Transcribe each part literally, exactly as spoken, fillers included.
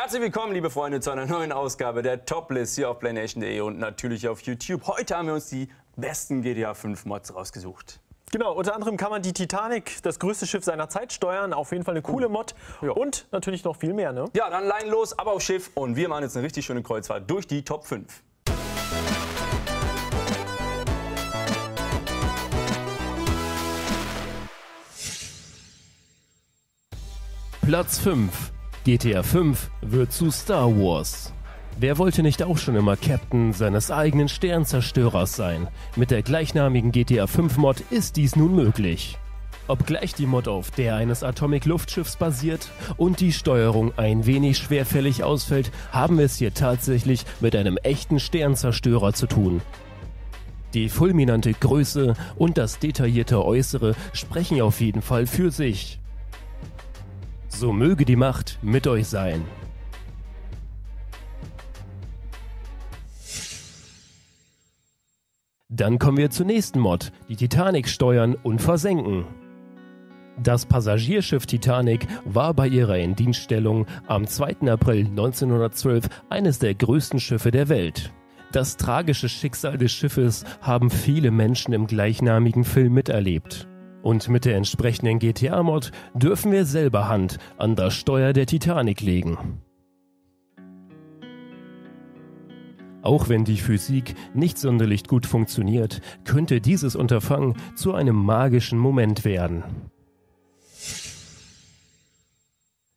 Herzlich willkommen, liebe Freunde, zu einer neuen Ausgabe der Toplist hier auf playnation punkt de und natürlich auf YouTube. Heute haben wir uns die besten G T A fünf Mods rausgesucht. Genau, unter anderem kann man die Titanic, das größte Schiff seiner Zeit, steuern. Auf jeden Fall eine coole Mod. Ja. Und natürlich noch viel mehr, ne? Ja, dann Leinen los, ab aufs Schiff und wir machen jetzt eine richtig schöne Kreuzfahrt durch die Top fünf. Platz fünf. G T A fünf wird zu Star Wars. Wer wollte nicht auch schon immer Captain seines eigenen Sternzerstörers sein? Mit der gleichnamigen G T A fünf Mod ist dies nun möglich. Obgleich die Mod auf der eines Atomic Luftschiffs basiert und die Steuerung ein wenig schwerfällig ausfällt, haben wir es hier tatsächlich mit einem echten Sternzerstörer zu tun. Die fulminante Größe und das detaillierte Äußere sprechen auf jeden Fall für sich. So möge die Macht mit euch sein. Dann kommen wir zur nächsten Mod, die Titanic steuern und versenken. Das Passagierschiff Titanic war bei ihrer Indienststellung am zweiten April neunzehnhundertzwölf eines der größten Schiffe der Welt. Das tragische Schicksal des Schiffes haben viele Menschen im gleichnamigen Film miterlebt. Und mit der entsprechenden G T A-Mod dürfen wir selber Hand an das Steuer der Titanic legen. Auch wenn die Physik nicht sonderlich gut funktioniert, könnte dieses Unterfangen zu einem magischen Moment werden.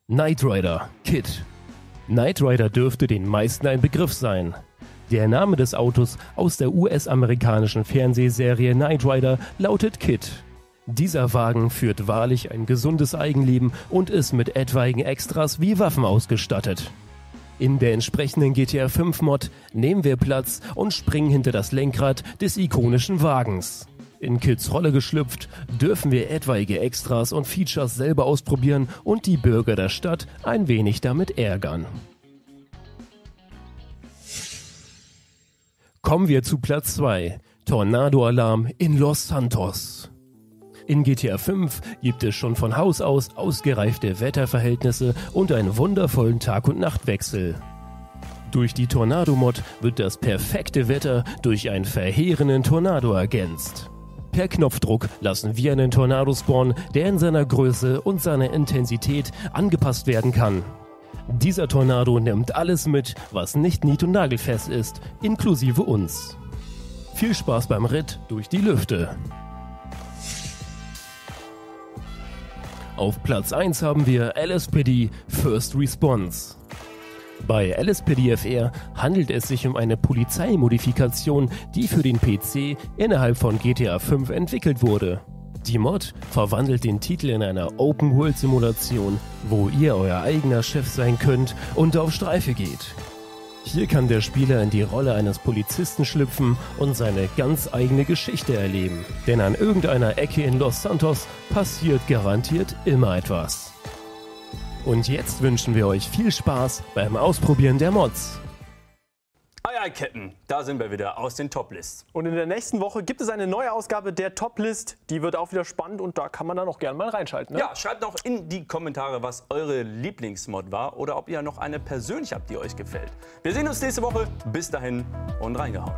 Knight Rider, K I T T. Knight Rider dürfte den meisten ein Begriff sein. Der Name des Autos aus der U S-amerikanischen Fernsehserie Knight Rider lautet K I T T. Dieser Wagen führt wahrlich ein gesundes Eigenleben und ist mit etwaigen Extras wie Waffen ausgestattet. In der entsprechenden G T A fünf Mod nehmen wir Platz und springen hinter das Lenkrad des ikonischen Wagens. In K I T T.s Rolle geschlüpft, dürfen wir etwaige Extras und Features selber ausprobieren und die Bürger der Stadt ein wenig damit ärgern. Kommen wir zu Platz zwei, Tornado-Alarm in Los Santos. In G T A fünf gibt es schon von Haus aus ausgereifte Wetterverhältnisse und einen wundervollen Tag- und Nachtwechsel. Durch die Tornado-Mod wird das perfekte Wetter durch einen verheerenden Tornado ergänzt. Per Knopfdruck lassen wir einen Tornado spawnen, der in seiner Größe und seiner Intensität angepasst werden kann. Dieser Tornado nimmt alles mit, was nicht nied- und nagelfest ist, inklusive uns. Viel Spaß beim Ritt durch die Lüfte! Auf Platz eins haben wir L S P D First Response. Bei L S P D F R handelt es sich um eine Polizeimodifikation, die für den P C innerhalb von G T A fünf entwickelt wurde. Die Mod verwandelt den Titel in einer Open-World-Simulation, wo ihr euer eigener Chef sein könnt und auf Streife geht. Hier kann der Spieler in die Rolle eines Polizisten schlüpfen und seine ganz eigene Geschichte erleben. Denn an irgendeiner Ecke in Los Santos passiert garantiert immer etwas. Und jetzt wünschen wir euch viel Spaß beim Ausprobieren der Mods. Ei, ei, Captain, da sind wir wieder aus den Toplists. Und in der nächsten Woche gibt es eine neue Ausgabe der Toplist. Die wird auch wieder spannend und da kann man dann auch gerne mal reinschalten. Ne? Ja, schreibt noch in die Kommentare, was eure Lieblingsmod war oder ob ihr noch eine persönlich habt, die euch gefällt. Wir sehen uns nächste Woche. Bis dahin und reingehauen.